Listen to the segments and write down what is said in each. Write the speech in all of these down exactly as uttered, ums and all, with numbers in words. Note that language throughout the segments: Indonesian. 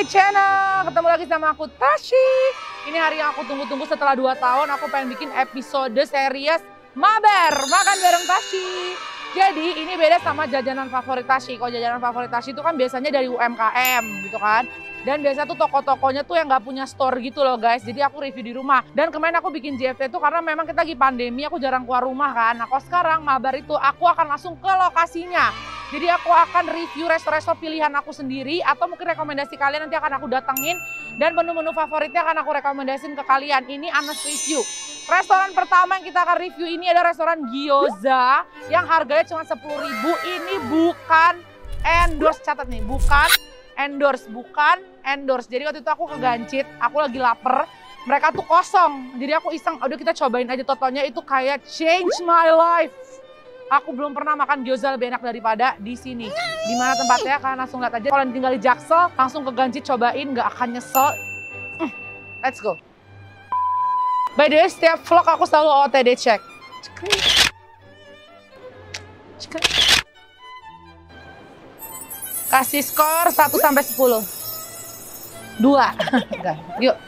my channel, ketemu lagi sama aku Tashi. Ini hari yang aku tunggu-tunggu setelah dua tahun, aku pengen bikin episode series Mabar, makan bareng Tashi. Jadi ini beda sama jajanan favorit Tashi. Kalau jajanan favorit Tashi itu kan biasanya dari U M K M gitu kan. Dan biasa tuh toko-tokonya tuh yang nggak punya store gitu loh guys. Jadi aku review di rumah. Dan kemarin aku bikin J F T tuh karena memang kita lagi pandemi, aku jarang keluar rumah kan. Nah kalau sekarang mabar itu aku akan langsung ke lokasinya. Jadi aku akan review resto-resto pilihan aku sendiri. Atau mungkin rekomendasi kalian nanti akan aku datengin. Dan menu-menu favoritnya akan aku rekomendasiin ke kalian. Ini honest review. Restoran pertama yang kita akan review ini ada restoran Gyoza. Yang harganya cuma sepuluh ribu. Ini bukan endorse, catat nih. Bukan endorse, bukan endorse. Jadi waktu itu aku ke Gancit, aku lagi lapar, mereka tuh kosong. Jadi aku iseng, aduh kita cobain aja, totonya itu kayak change my life. Aku belum pernah makan gyoza lebih enak daripada di sini. Di mana tempatnya? Kalian langsung lihat aja. Kalau tinggal di Jaksel, langsung ke Gancit cobain, nggak akan nyesel. Let's go. By the way, setiap vlog aku selalu O O T D check. Kasih skor satu sampai sepuluh. Dua. Enggak. Yuk.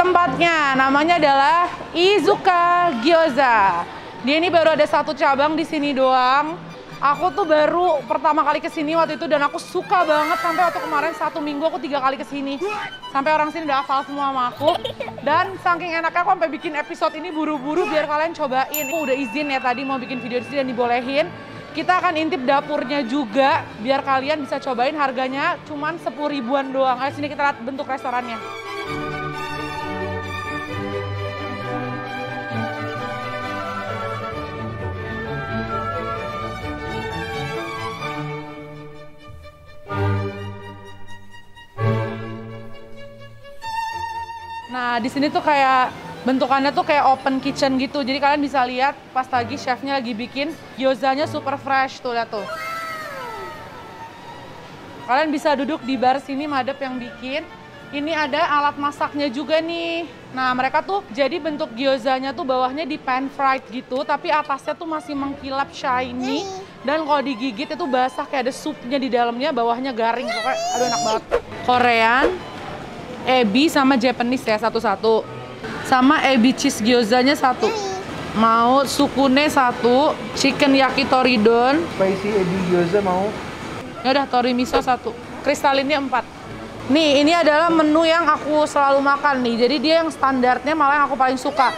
Tempatnya namanya adalah Izuka Gyoza. Dia ini baru ada satu cabang di sini doang. Aku tuh baru pertama kali kesini waktu itu dan aku suka banget, sampai waktu kemarin satu minggu aku tiga kali kesini. Sampai orang sini udah hafal semua sama aku. Dan saking enaknya aku sampai bikin episode ini buru-buru biar kalian cobain. Aku udah izin ya tadi mau bikin video di sini dan dibolehin. Kita akan intip dapurnya juga biar kalian bisa cobain. Harganya cuman sepuluh ribuan doang. Ayo sini kita lihat bentuk restorannya. Nah, di sini tuh kayak bentukannya tuh kayak open kitchen gitu. Jadi kalian bisa lihat pas lagi chefnya lagi bikin gyozanya super fresh tuh, lihat tuh. Kalian bisa duduk di bar sini, madep yang bikin. Ini ada alat masaknya juga nih. Nah, mereka tuh jadi bentuk gyozanya tuh bawahnya di pan fried gitu, tapi atasnya tuh masih mengkilap shiny. Dan kalau digigit itu basah kayak ada supnya di dalamnya, bawahnya garing. Pokoknya aduh enak banget. Korean ebi sama Japanese ya satu-satu, sama ebi cheese gyozanya satu, mau sukune satu, chicken yakitori don, spicy ebi gyoza mau, ya udah tori miso satu, kristalinnya empat. Nih ini adalah menu yang aku selalu makan nih, jadi dia yang standarnya malah yang aku paling suka.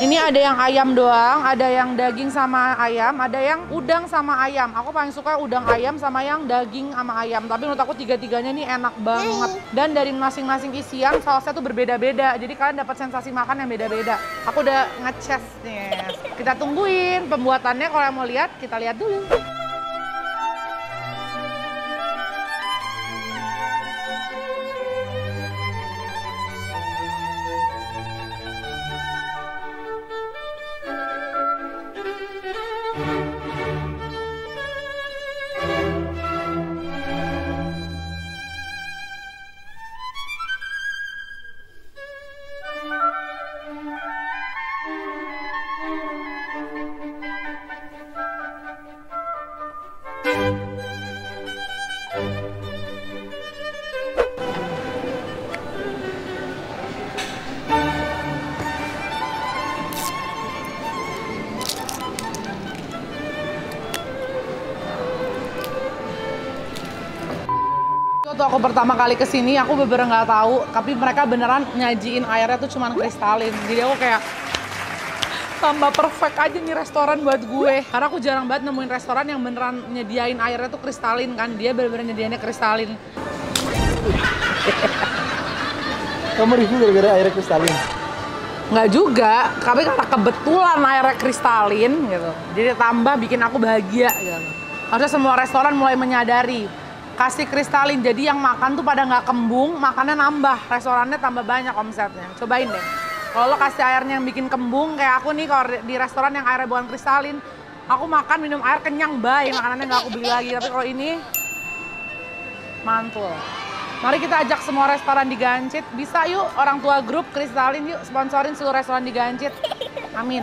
Ini ada yang ayam doang, ada yang daging sama ayam, ada yang udang sama ayam. Aku paling suka udang ayam sama yang daging sama ayam. Tapi menurut aku tiga-tiganya ini enak banget. Dan dari masing-masing isian sausnya tuh berbeda-beda. Jadi kalian dapat sensasi makan yang beda-beda. Aku udah ngeces nih. Kita tungguin pembuatannya, kalau yang mau lihat kita lihat dulu. Waktu aku pertama kali kesini, aku bener-bener nggak tahu, tapi mereka beneran nyajiin airnya tuh cuman kristalin. Jadi aku kayak tambah perfect aja nih restoran buat gue. Karena aku jarang banget nemuin restoran yang beneran nyediain airnya tuh kristalin kan. Dia bener-bener nyediainnya kristalin. Kamu review gara-gara airnya kristalin? Nggak juga, tapi karena kebetulan airnya kristalin gitu. Jadi tambah bikin aku bahagia gitu. Harusnya semua restoran mulai menyadari kasih kristalin, jadi yang makan tuh pada nggak kembung, makannya nambah, restorannya tambah banyak omsetnya. Cobain deh. Kalau lo kasih airnya yang bikin kembung, kayak aku nih kalau di restoran yang airnya bukan kristalin, aku makan minum air kenyang, bye, makanannya nggak aku beli lagi. Tapi kalau ini mantul. Mari kita ajak semua restoran di Gancit. Bisa yuk orang tua grup kristalin, yuk sponsorin seluruh restoran di Gancit. Amin.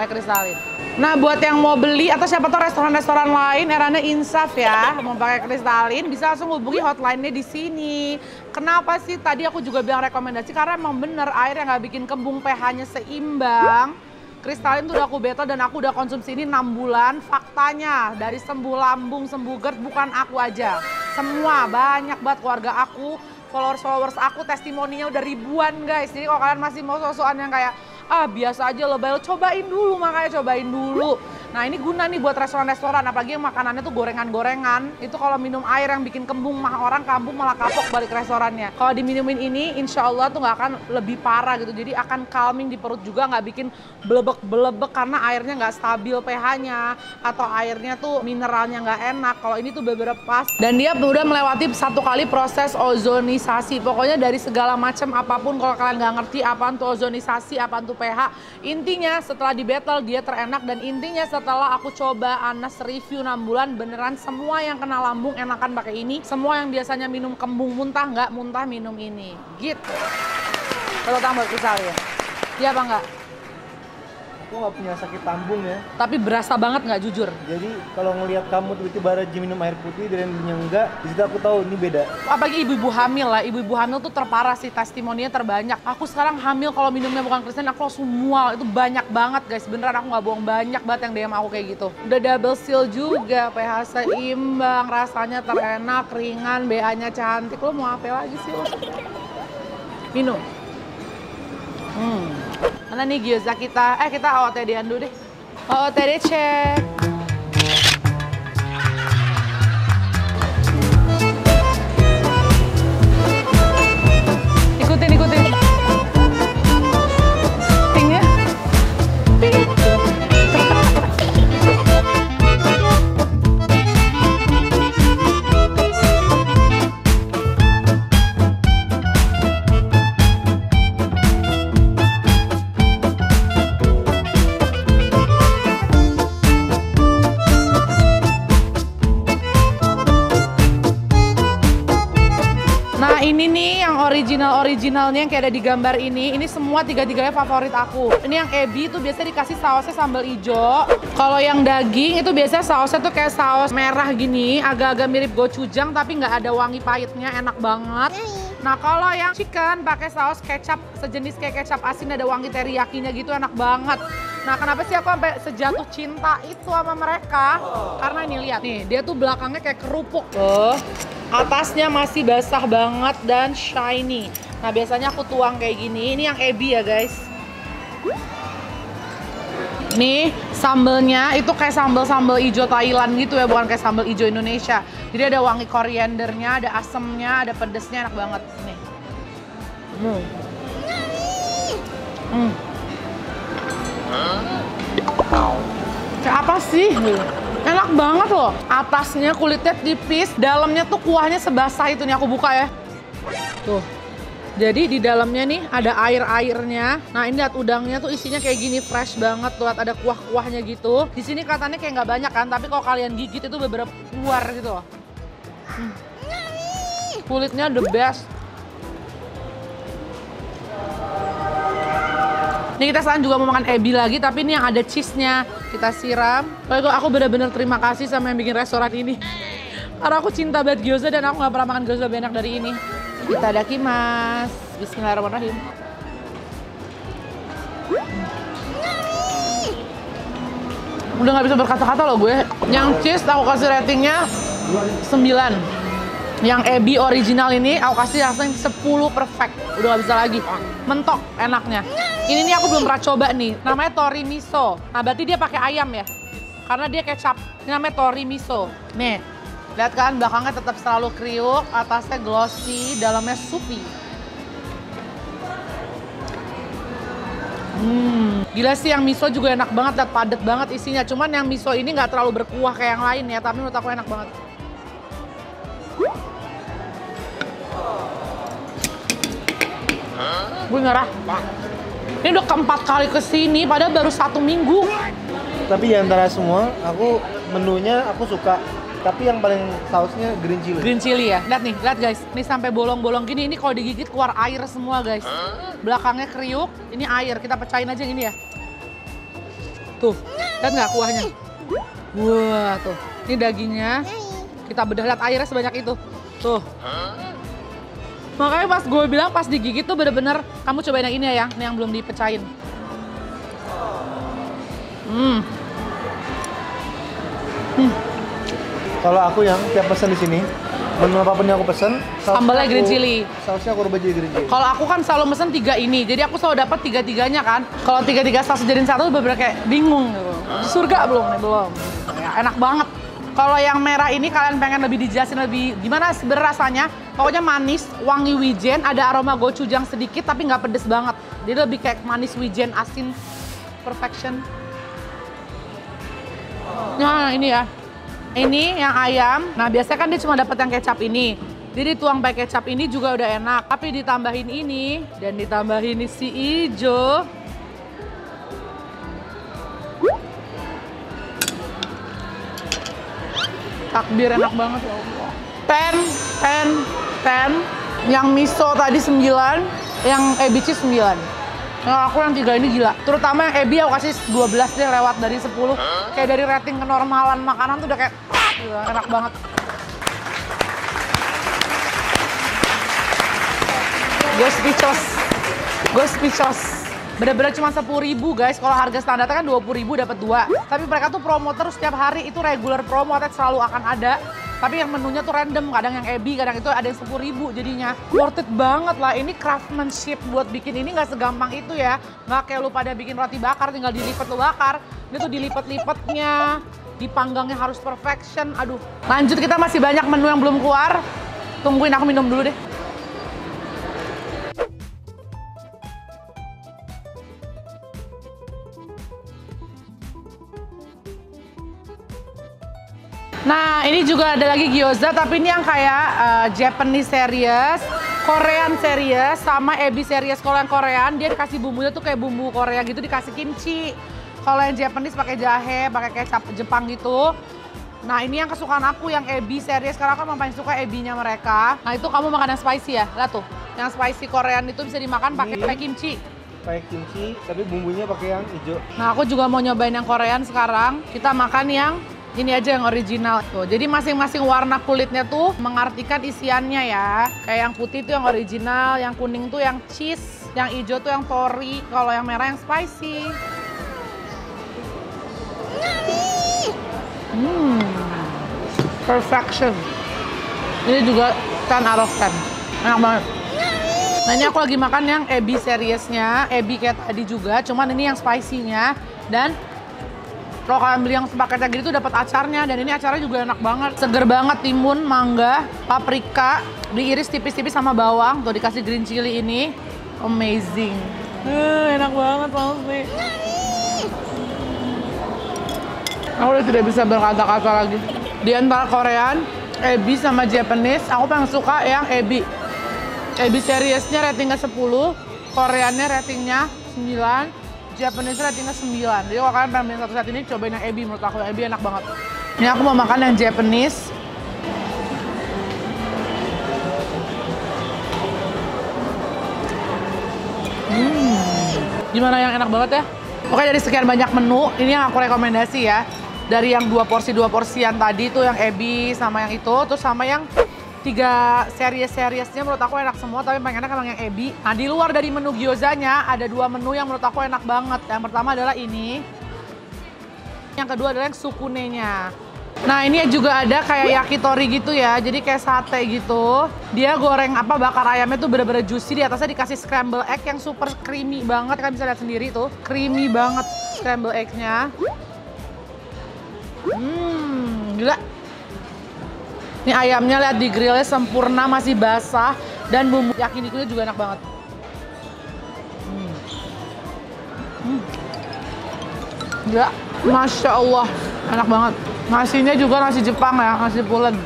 Kayak kristalin. Nah, buat yang mau beli atau siapa tuh restoran-restoran lain, eranya insaf ya, mau pakai kristalin, bisa langsung hubungi hotline-nya di sini. Kenapa sih tadi aku juga bilang rekomendasi? Karena emang bener air yang nggak bikin kembung, pH-nya seimbang. Kristalin tuh udah aku beta dan aku udah konsumsi ini enam bulan. Faktanya dari sembuh lambung, sembuh GERD, bukan aku aja. Semua, banyak banget keluarga aku, followers-followers aku, testimoninya udah ribuan guys. Jadi kalau kalian masih mau sosokan yang kayak, ah biasa aja lebay, cobain dulu, makanya cobain dulu. Nah ini guna nih buat restoran-restoran, apalagi yang makanannya tuh gorengan-gorengan. Itu kalau minum air yang bikin kembung, mah orang kampung malah kapok balik restorannya. Kalau diminumin ini, insya Allah tuh nggak akan lebih parah gitu. Jadi akan calming di perut juga, nggak bikin belebek-belebek karena airnya nggak stabil pH-nya. Atau airnya tuh mineralnya nggak enak, kalau ini tuh beberapa pas. Dan dia udah melewati satu kali proses ozonisasi. Pokoknya dari segala macam apapun, kalau kalian nggak ngerti apaan tuh ozonisasi, apaan tuh pH. Intinya setelah di battle dia terenak, dan intinya setelah Setelah aku coba Anas review enam bulan, beneran semua yang kena lambung enakan pakai ini. Semua yang biasanya minum kembung muntah, nggak muntah minum ini. Gitu. Kalau tambah pisau ya? Iya apa nggak? Aku nggak punya sakit lambung ya. Tapi berasa banget nggak, jujur. Jadi kalau ngelihat kamu tiba-tiba rajin minum air putih dan yang enggak, di situ aku tahu ini beda. Apalagi ibu-ibu hamil lah. Ibu-ibu hamil tuh terparah sih, testimoninya terbanyak. Aku sekarang hamil kalau minumnya bukan kristalin, aku langsung mual. Itu banyak banget guys. Beneran aku nggak bohong, banyak banget yang D M aku kayak gitu. Udah double seal juga, pH seimbang, rasanya terenak, ringan, B A-nya cantik. Lo mau apa lagi sih lo? Minum. Hmm. Mana nih gyoza kita? Eh kita O O T D-an dulu deh. O O T D check. Ikutin, ikutin. Tingnya. Ping. Original-originalnya yang kayak ada di gambar ini, ini semua tiga-tiganya favorit aku. Ini yang ebi itu biasanya dikasih sausnya sambal hijau. Kalau yang daging itu biasanya sausnya tuh kayak saus merah gini, agak-agak mirip gochujang tapi nggak ada wangi pahitnya, enak banget. Nah kalau yang chicken pakai saus kecap, sejenis kayak kecap asin, ada wangi teriyakinya gitu, enak banget. Nah kenapa sih aku sampai sejatuh cinta itu sama mereka? Karena nih lihat nih, dia tuh belakangnya kayak kerupuk tuh. Atasnya masih basah banget dan shiny. Nah biasanya aku tuang kayak gini. Ini yang ebi ya guys. Nih sambelnya itu kayak sambel-sambel hijau Thailand gitu ya, bukan kayak sambel hijau Indonesia. Jadi ada wangi koriandernya, ada asemnya, ada pedesnya, enak banget nih. Hmm. Hmm. Kayak apa sih? Enak banget loh. Atasnya kulitnya tipis, dalamnya tuh kuahnya sebasah itu nih, aku buka ya. Tuh. Jadi di dalamnya nih ada air-airnya. Nah, ini lihat udangnya tuh isinya kayak gini, fresh banget. Tuh lihat ada kuah-kuahnya gitu. Di sini katanya kayak nggak banyak kan, tapi kalau kalian gigit itu beberapa keluar gitu loh. Hmm. Kulitnya the best. Ini kita sekarang juga mau makan ebi lagi, tapi ini yang ada cheese-nya. Kita siram. Kalau itu aku bener-bener terima kasih sama yang bikin restoran ini. Karena aku cinta banget gyoza dan aku gak pernah makan gyoza lebih enak dari ini. Kita dakimasu. Bismillahirrahmanirrahim. Udah gak bisa berkata-kata loh gue. Yang cheese aku kasih ratingnya sembilan. Yang ebi original ini aku kasih rasanya sepuluh perfect. Udah gak bisa lagi. Mentok enaknya. Ini nih aku belum pernah coba nih, namanya tori miso. Nah berarti dia pakai ayam ya, karena dia kecap. Ini namanya tori miso. Nih, lihat kan belakangnya tetap selalu kriuk, atasnya glossy, dalamnya soupy. Hmm. Gila sih, yang miso juga enak banget, lihat padat banget isinya. Cuman yang miso ini nggak terlalu berkuah kayak yang lain ya, tapi menurut aku enak banget. Gue ngerah. Ini udah keempat kali kesini, padahal baru satu minggu. Tapi diantara semua, aku menunya aku suka. Tapi yang paling sausnya green chili. Green chili ya. Lihat nih, lihat guys. Ini sampai bolong-bolong gini, ini kalau digigit keluar air semua guys. Belakangnya kriuk, ini air. Kita pecahin aja gini ya. Tuh, lihat nggak kuahnya? Wah tuh, ini dagingnya. Kita bedah, lihat airnya sebanyak itu. Tuh. Makanya pas gue bilang pas digigit tuh bener-bener, kamu cobain yang ini ya, yang, ini yang belum dipecahin. Hmm. Hmm. Kalau aku yang tiap pesen di sini, menu apapun yang aku pesen, sambalnya green chili. Sausnya aku rubah jadi green chili. Kalau aku kan selalu pesen tiga ini, jadi aku selalu dapat tiga-tiganya kan. Kalau tiga-tiga saus jadiin satu, bener-bener kayak bingung gitu. Surga belum nih, belum. Ya, enak banget. Kalau yang merah ini kalian pengen lebih dijelasin lebih gimana berasanya? Pokoknya manis, wangi wijen, ada aroma gochujang sedikit tapi nggak pedes banget. Jadi lebih kayak manis wijen, asin, perfection. Nah ini ya. Ini yang ayam, nah biasanya kan dia cuma dapat yang kecap ini. Jadi tuang pakai kecap ini juga udah enak. Tapi ditambahin ini, dan ditambahin si ijo. Takbir, enak banget ya Allah. ten, ten, ten. Yang miso tadi sembilan, yang ebici sembilan. Nah aku yang tiga ini gila. Terutama yang ebi aku kasih dua belas deh, lewat dari sepuluh. Kayak dari rating kenormalan makanan tuh udah kayak enak banget. Gue speechless. Gue speechless. Bener-bener cuma sepuluh ribu guys. Kalau harga standarnya kan dua puluh ribu dapat dua. Tapi mereka tuh promo terus setiap hari, itu regular promo atau selalu akan ada. Tapi yang menunya tuh random, kadang yang ebi, kadang itu ada yang sepuluh ribu jadinya. Worth it banget lah, ini craftsmanship buat bikin ini nggak segampang itu ya. Nggak kayak lu pada bikin roti bakar, tinggal dilipet lu bakar. Ini tuh dilipet-lipetnya, dipanggangnya harus perfection, aduh. Lanjut, kita masih banyak menu yang belum keluar. Tungguin, aku minum dulu deh. Nah ini juga ada lagi gyoza, tapi ini yang kayak uh, Japanese series, Korean series, sama ebi series. Kalau yang Korean dia dikasih bumbunya tuh kayak bumbu Korea gitu, dikasih kimchi. Kalau yang Japanese pakai jahe, pakai kecap Jepang gitu. Nah ini yang kesukaan aku, yang ebi series, karena aku memang suka ebinya mereka. Nah itu kamu makan yang spicy ya, lihat tuh. Yang spicy Korean itu bisa dimakan pakai kimchi. Pakai kimchi, tapi bumbunya pakai yang hijau. Nah aku juga mau nyobain yang Korean sekarang, kita makan yang ini aja yang original tuh. Jadi masing-masing warna kulitnya tuh mengartikan isiannya ya. Kayak yang putih tuh yang original, yang kuning tuh yang cheese, yang hijau tuh yang tori, kalau yang merah yang spicy. Hmm, perfection. Ini juga sepuluh out of sepuluh, enak banget. Nah ini aku lagi makan yang ebi seriesnya, ebi kayak tadi juga, cuman ini yang spicy-nya. Dan kalau kalian beli yang sepaketnya gitu dapat acarnya, dan ini acarnya juga enak banget. Seger banget, timun, mangga, paprika, diiris tipis-tipis sama bawang. Tuh dikasih green chili ini, amazing. Uh, enak banget pasti. Aku udah tidak bisa berkata-kata lagi. Di antara Korean, ebi sama Japanese, aku paling suka yang ebi. Ebi seriesnya ratingnya sepuluh, Koreannya ratingnya sembilan. Japanese ratingnya sembilan. Jadi kalau kalian pengen beli satu saat ini, cobain yang ebi. Menurut aku yang ebi enak banget. Ini aku mau makan yang Japanese. Hmm. Gimana yang enak banget ya? Oke, dari sekian banyak menu, ini yang aku rekomendasi ya. Dari yang dua porsi dua porsian tadi itu yang ebi sama yang itu, terus sama yang tiga series-seriesnya menurut aku enak semua, tapi paling enak emang yang ebi. Nah di luar dari menu gyozanya ada dua menu yang menurut aku enak banget. Yang pertama adalah ini, yang kedua adalah yang sukunenya. Nah ini juga ada kayak yakitori gitu ya, jadi kayak sate gitu. Dia goreng apa bakar ayamnya tuh bener-bener juicy, di atasnya dikasih scramble egg yang super creamy banget. Kalian bisa lihat sendiri tuh, creamy banget scramble egg-nya. Hmm, gila. Ini ayamnya lihat di grillnya sempurna, masih basah, dan bumbu yakinikunya juga enak banget. Hmm. Hmm. Gila, Masya Allah, enak banget. Nasinya juga nasi Jepang ya, nasi pulen.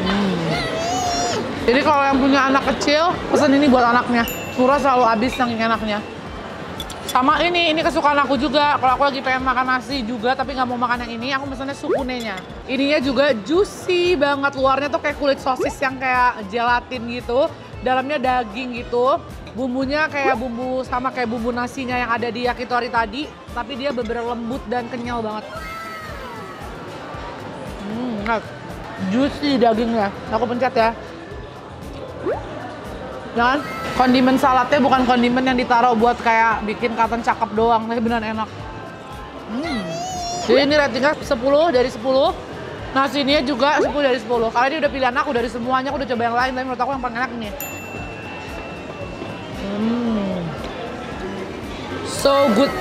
Hmm. Jadi kalau yang punya anak kecil, pesan ini buat anaknya. Surah selalu habis saking enaknya. Sama ini, ini kesukaan aku juga. Kalau aku lagi pengen makan nasi juga, tapi nggak mau makan yang ini, aku pesannya sukunenya. Ininya juga juicy banget, luarnya tuh kayak kulit sosis yang kayak gelatin gitu. Dalamnya daging gitu. Bumbunya kayak bumbu, sama kayak bumbu nasinya yang ada di yakitori tadi. Tapi dia bener-bener lembut dan kenyal banget. Hmm, enak. Juicy dagingnya. Aku pencet ya. Jangan. Kondimen saladnya bukan kondimen yang ditaruh buat kayak bikin katan cakep doang. Tapi beneran enak. Hmm. Jadi ini ratingnya sepuluh dari sepuluh. Nasinya juga sepuluh dari sepuluh. Karena ini udah pilihan aku dari semuanya. Aku udah coba yang lain, tapi menurut aku yang paling enak ini. Hmm. So good.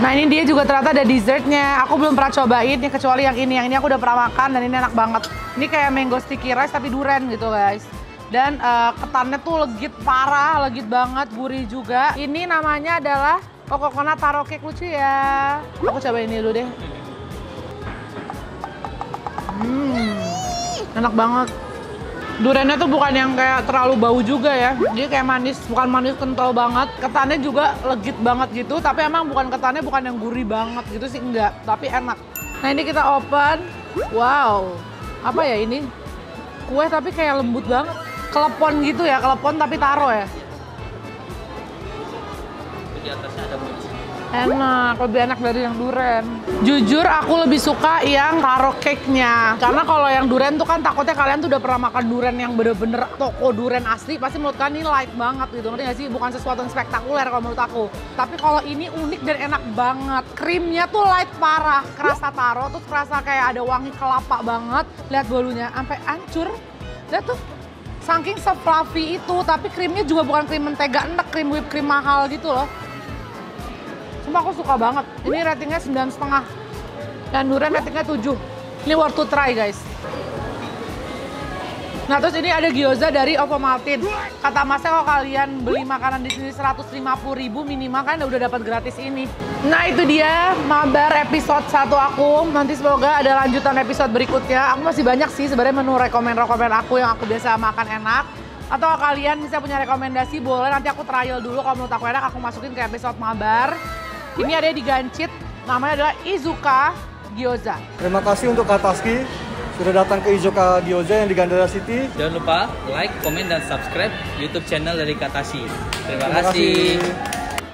Nah ini dia juga ternyata ada dessertnya. Aku belum pernah cobain, ya, kecuali yang ini. Yang ini aku udah pernah makan dan ini enak banget. Ini kayak mango sticky rice tapi durian gitu guys. Dan uh, ketannya tuh legit parah, legit banget, gurih juga. Ini namanya adalah Kokokona Taro Cake, lucu ya. Aku cobain ini dulu deh. Hmm, enak banget. Duriannya tuh bukan yang kayak terlalu bau juga ya. Jadi kayak manis, bukan manis kental banget. Ketannya juga legit banget gitu. Tapi emang bukan ketannya bukan yang gurih banget gitu sih, enggak. Tapi enak. Nah ini kita open. Wow. Apa ya ini? Kue tapi kayak lembut banget. Kelepon gitu ya, kelepon tapi taro ya. Di atasnya ada buncis. Enak, lebih enak dari yang durian. Jujur aku lebih suka yang taro cake-nya. Karena kalau yang durian tuh kan takutnya kalian tuh udah pernah makan durian yang bener-bener toko durian asli. Pasti menurut kalian ini light banget gitu, ngerti gak sih? Bukan sesuatu yang spektakuler kalau menurut aku. Tapi kalau ini unik dan enak banget. Krimnya tuh light parah, kerasa taro, terus kerasa kayak ada wangi kelapa banget. Lihat bolunya, sampai hancur. Lihat tuh. Saking se-fluffy itu, tapi krimnya juga bukan krim mentega, enak krim whipped cream mahal gitu loh. Sumpah aku suka banget. Ini ratingnya sembilan koma lima. Dan durian ratingnya tujuh. Ini worth to try guys. Nah terus ini ada gyoza dari Oppo Martin. Kata masnya kalau kalian beli makanan di sini seratus lima puluh ribu minimal kan udah dapat gratis ini. Nah itu dia mabar episode satu aku. Nanti semoga ada lanjutan episode berikutnya. Aku masih banyak sih sebenarnya menu rekomen-rekomen aku yang aku biasa makan enak. Atau kalian bisa punya rekomendasi, boleh nanti aku trial dulu. Kalau menurut aku enak, aku masukin ke episode mabar. Ini ada di Gancit, namanya adalah Izuka Gyoza. Terima kasih untuk Kak Taski sudah datang ke Izuka Gyoza yang di Gandara City. Jangan lupa like, komen, dan subscribe YouTube channel dari Kak Taski. Terima, Terima kasih. kasih.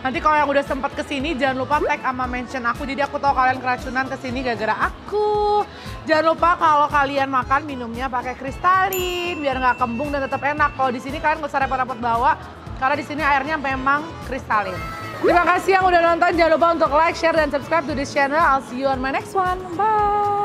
Nanti kalau yang udah sempat kesini jangan lupa tag sama mention aku. Jadi aku tahu kalian keracunan kesini gara-gara aku. Jangan lupa kalau kalian makan minumnya pakai Kristalin biar nggak kembung dan tetap enak. Kalau di sini kalian nggak usah repot-repot bawa karena di sini airnya memang kristalin. Terima kasih yang udah nonton. Jangan lupa untuk like, share, dan subscribe to this channel. I'll see you on my next one. Bye.